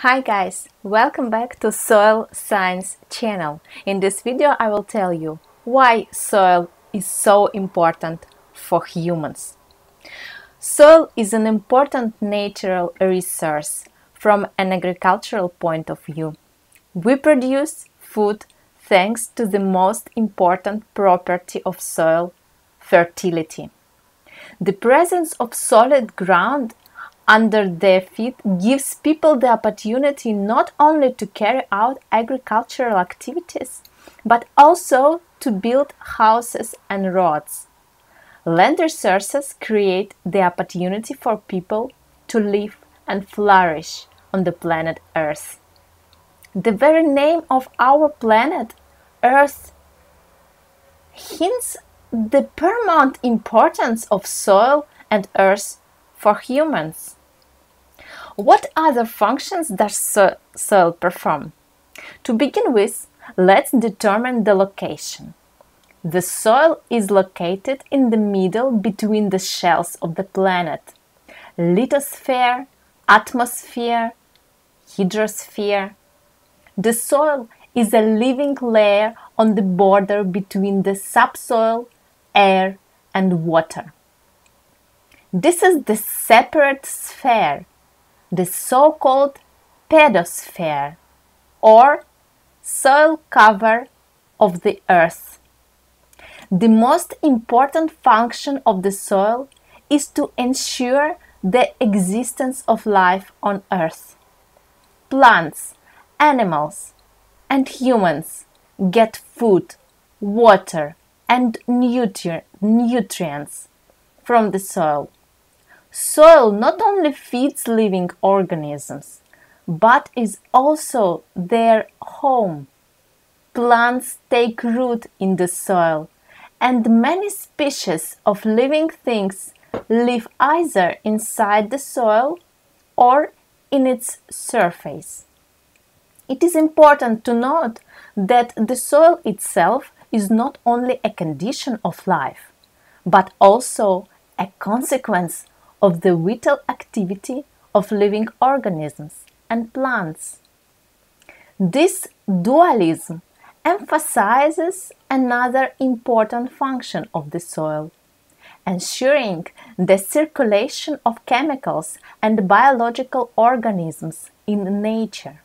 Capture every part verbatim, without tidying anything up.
Hi guys, welcome back to Soil Science channel. In this video I will tell you why soil is so important for humans. Soil is an important natural resource from an agricultural point of view. We produce food thanks to the most important property of soil, fertility. The presence of solid ground under their feet gives people the opportunity not only to carry out agricultural activities, but also to build houses and roads. Land resources create the opportunity for people to live and flourish on the planet Earth. The very name of our planet, Earth, hints the paramount importance of soil and earth for humans. What other functions does so soil perform? To begin with, let's determine the location. The soil is located in the middle between the shells of the planet: lithosphere, atmosphere, hydrosphere. The soil is a living layer on the border between the subsoil, air, and water. This is the separate sphere, the so-called pedosphere, or soil cover of the earth. The most important function of the soil is to ensure the existence of life on earth. Plants, animals, and humans get food, water, and nutri- nutrients from the soil. Soil not only feeds living organisms, but is also their home. Plants take root in the soil, and many species of living things live either inside the soil or in its surface. It is important to note that the soil itself is not only a condition of life, but also a consequence of the vital activity of living organisms and plants. This dualism emphasizes another important function of the soil, ensuring the circulation of chemicals and biological organisms in nature.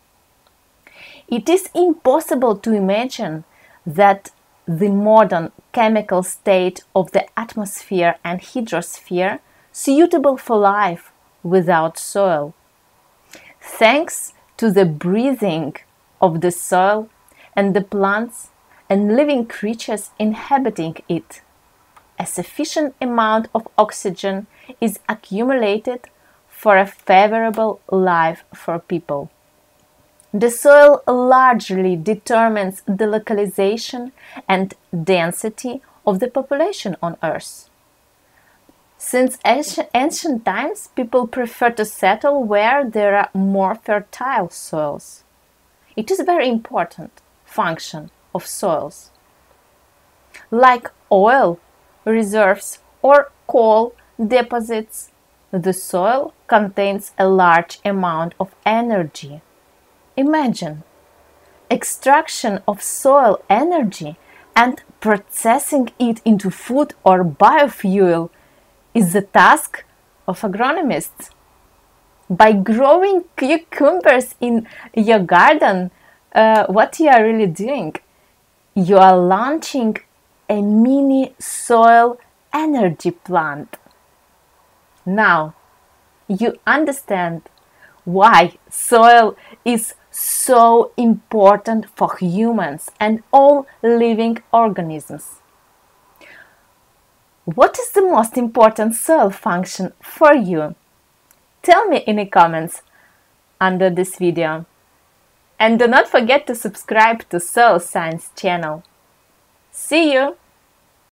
It is impossible to imagine that the modern chemical state of the atmosphere and hydrosphere suitable for life without soil. Thanks to the breathing of the soil and the plants and living creatures inhabiting it, a sufficient amount of oxygen is accumulated for a favorable life for people. The soil largely determines the localization and density of the population on Earth. Since ancient times, people prefer to settle where there are more fertile soils. It is a very important function of soils. Like oil reserves or coal deposits, the soil contains a large amount of energy. Imagine, extraction of soil energy and processing it into food or biofuel is the task of agronomists. By growing cucumbers in your garden, uh, what you are really doing? You are launching a mini soil energy plant. Now, you understand why soil is so important for humans and all living organisms. What is the most important soil function for you? Tell me in the comments under this video. And do not forget to subscribe to Soil Science channel. See you!